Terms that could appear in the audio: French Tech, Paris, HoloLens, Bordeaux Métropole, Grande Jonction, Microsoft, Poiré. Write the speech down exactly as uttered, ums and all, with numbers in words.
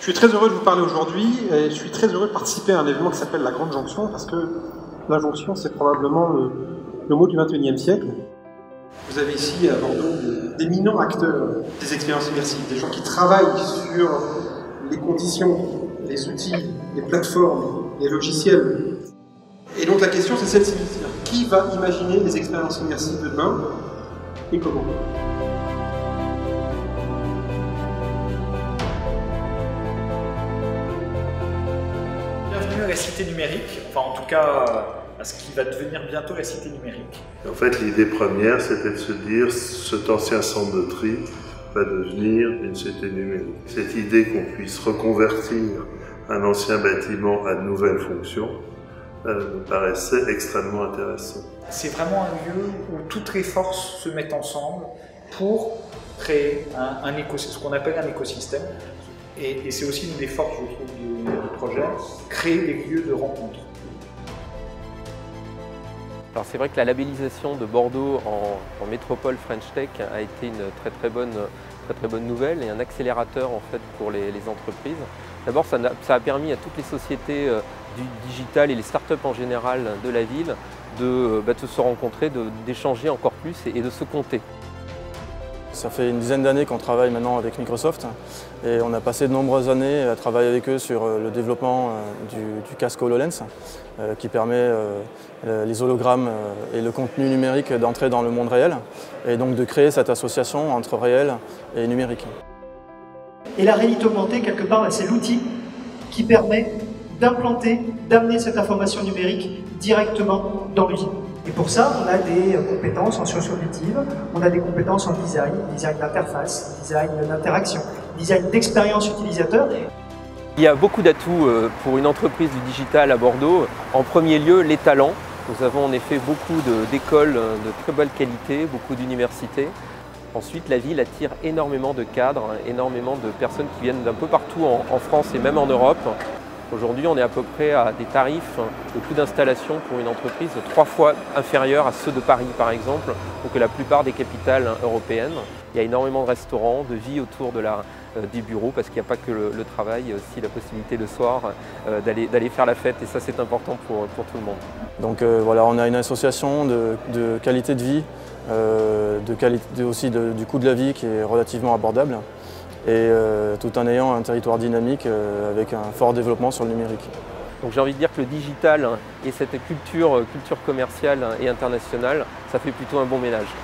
Je suis très heureux de vous parler aujourd'hui et je suis très heureux de participer à un événement qui s'appelle la Grande Jonction parce que la jonction, c'est probablement le, le mot du vingt et unième siècle. Vous avez ici à Bordeaux d'éminents acteurs des expériences immersives, des gens qui travaillent sur les conditions, les outils, les plateformes, les logiciels. Et donc la question, c'est celle-ci. Qui va imaginer les expériences immersives de demain et comment ? La cité numérique, enfin en tout cas à ce qui va devenir bientôt la cité numérique. En fait, l'idée première, c'était de se dire cet ancien centre de tri va devenir une cité numérique. Cette idée qu'on puisse reconvertir un ancien bâtiment à de nouvelles fonctions euh, me paraissait extrêmement intéressant. C'est vraiment un lieu où toutes les forces se mettent ensemble pour créer un, un écosystème, ce qu'on appelle un écosystème. Et, et c'est aussi une des forces, je trouve, du, du projet, créer des lieux de rencontre. Alors c'est vrai que la labellisation de Bordeaux en, en métropole French Tech a été une très très bonne, très, très bonne nouvelle et un accélérateur en fait pour les, les entreprises. D'abord, ça, ça a permis à toutes les sociétés euh, du digital et les startups en général de la ville de, bah, de se rencontrer, d'échanger encore plus et, et de se compter. Ça fait une dizaine d'années qu'on travaille maintenant avec Microsoft et on a passé de nombreuses années à travailler avec eux sur le développement du, du casque HoloLens euh, qui permet euh, les hologrammes et le contenu numérique d'entrer dans le monde réel et donc de créer cette association entre réel et numérique. Et la réalité augmentée, quelque part, c'est l'outil qui permet d'implanter, d'amener cette information numérique directement dans l'usine. Et pour ça, on a des compétences en sciences cognitives, on a des compétences en design, design d'interface, design d'interaction, design d'expérience utilisateur. Il y a beaucoup d'atouts pour une entreprise du digital à Bordeaux. En premier lieu, les talents. Nous avons en effet beaucoup d'écoles de très bonne qualité, beaucoup d'universités. Ensuite, la ville attire énormément de cadres, énormément de personnes qui viennent d'un peu partout en France et même en Europe. Aujourd'hui, on est à peu près à des tarifs de coût d'installation pour une entreprise trois fois inférieurs à ceux de Paris, par exemple, ou que la plupart des capitales européennes. Il y a énormément de restaurants, de vie autour de la, euh, des bureaux, parce qu'il n'y a pas que le, le travail, il y a aussi la possibilité le soir euh, d'aller faire la fête, et ça c'est important pour, pour tout le monde. Donc euh, voilà, on a une association de, de qualité de vie, euh, de qualité, aussi de, du coût de la vie qui est relativement abordable. Et euh, tout en ayant un territoire dynamique euh, avec un fort développement sur le numérique. Donc j'ai envie de dire que le digital et cette culture, culture commerciale et internationale, ça fait plutôt un bon ménage.